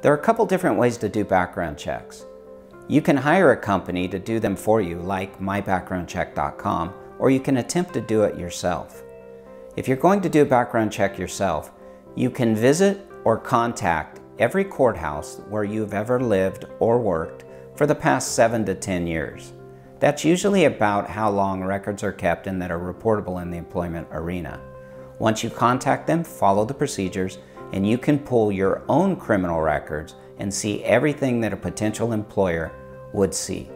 There are a couple different ways to do background checks. You can hire a company to do them for you, like MyBackgroundCheck.com, or you can attempt to do it yourself. If you're going to do a background check yourself, you can visit or contact every courthouse where you've ever lived or worked for the past 7 to 10 years. That's usually about how long records are kept and that are reportable in the employment arena. Once you contact them, follow the procedures, and you can pull your own criminal records and see everything that a potential employer would see.